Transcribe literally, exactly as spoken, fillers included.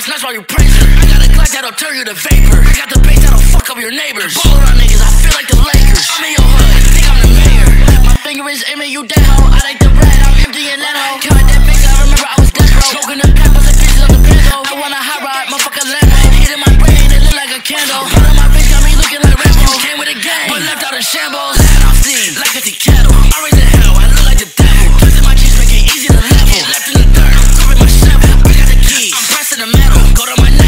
bust nuts while you praise her. I got a glass that'll turn you to vapor. I got the bass that'll fuck up your neighbors. Ball around niggas, I feel like the Lakers. I'm in your hood, I think I'm the mayor. My finger is aiming you dead hoe. I like the red, I'm empty in that hoe. Counted that bitch, I remember I was dead, bro. Smoking the pep, put the bitches on the pencil. I want a hot rod, motherfucker Lambo. Hitting my brain, it look like a candle. One of my bitch got me looking like Rambo. Came with a gang, but left out in shambles. That I'm seen, like a tea kettle. I raise the hell, I look like the devil. Twisting my cheeks, make it easy to level. Left in the dirt, I'm gripping my shovel. I got the keys, I'm pressing the metal. Go to my